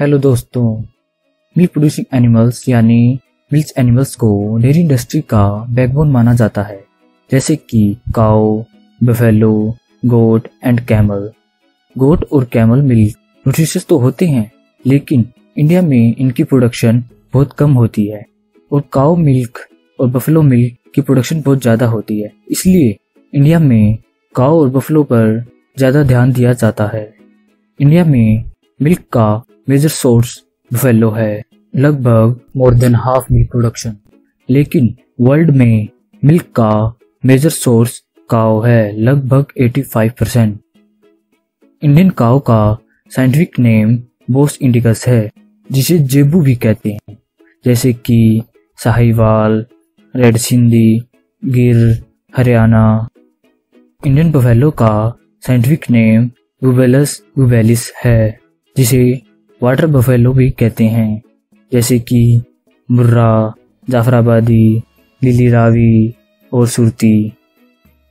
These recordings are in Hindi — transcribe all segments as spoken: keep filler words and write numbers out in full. हेलो दोस्तों, मिल्क प्रोड्यूसिंग एनिमल्स यानी मिल्क एनिमल्स को डेयरी इंडस्ट्री का बैकबोन माना जाता है, जैसे कि cow, buffalo, goat and camel. Goat और कैमल मिल्क न्यूट्रिशियस तो होते हैं, लेकिन इंडिया में इनकी प्रोडक्शन बहुत कम होती है और काऊ मिल्क और बफेलो मिल्क की प्रोडक्शन बहुत ज़्यादा होती है। इसलिए इंडिया में काऊ और बफेलो पर ज़्यादा ध्यान दिया जाता है। इंडिया में मिल्क का मेजर सोर्स बफेलो है, लगभग more than half milk production. लेकिन वर्ल्ड में मिल्क का मेजर सोर्स काऊ है, लगभग पचासी परसेंट। इंडियन काऊ का साइंटिफिक नेम बोस इंडिकस है, जिसे जेबू भी कहते हैं, जैसे कि Sahiwal, red Sindhi, Gir, Haryana. Indian buffalo का साइंटिफिक नेम बुबेलस बुबेलिस है, जिसे वाटर बफेलो भी कहते हैं, जैसे कि मुर्रा, जाफराबादी, लिली रावी और सुरती।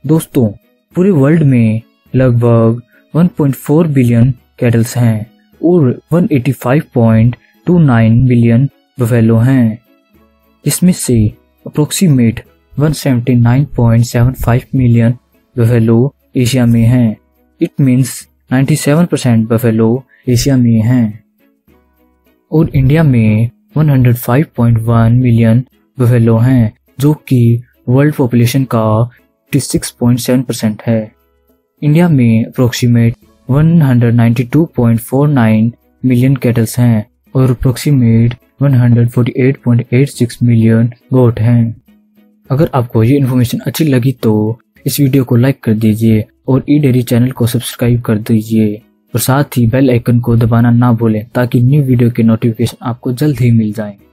दोस्तों, पूरे वर्ल्ड में लगभग एक पॉइंट चार बिलियन कैटल्स हैं और एक सौ पचासी पॉइंट दो नौ बिलियन बफेलो हैं, जिसमें से अप्रोक्सीमेट एक सौ उन्यासी पॉइंट सात पाँच मिलियन बफेलो एशिया में हैं। इट मीन्स सत्तानवे परसेंट बफेलो एशिया में हैं और इंडिया में एक सौ पाँच पॉइंट एक मिलियन बफेलो हैं, जो कि वर्ल्ड पॉपुलेशन का छियासी पॉइंट सात परसेंट है। इंडिया में अप्रोक्सीमेट एक सौ बानवे पॉइंट चार नौ मिलियन कैटल्स हैं और अप्रोक्सीमेट एक सौ अड़तालीस पॉइंट आठ छह मिलियन गोट हैं। अगर आपको ये इन्फॉर्मेशन अच्छी लगी तो इस वीडियो को लाइक कर दीजिए और ई डेयरी चैनल को सब्सक्राइब कर दीजिए और साथ ही बेल आइकन को दबाना ना भूलें, ताकि न्यू वीडियो के नोटिफिकेशन आपको जल्द ही मिल जाएं।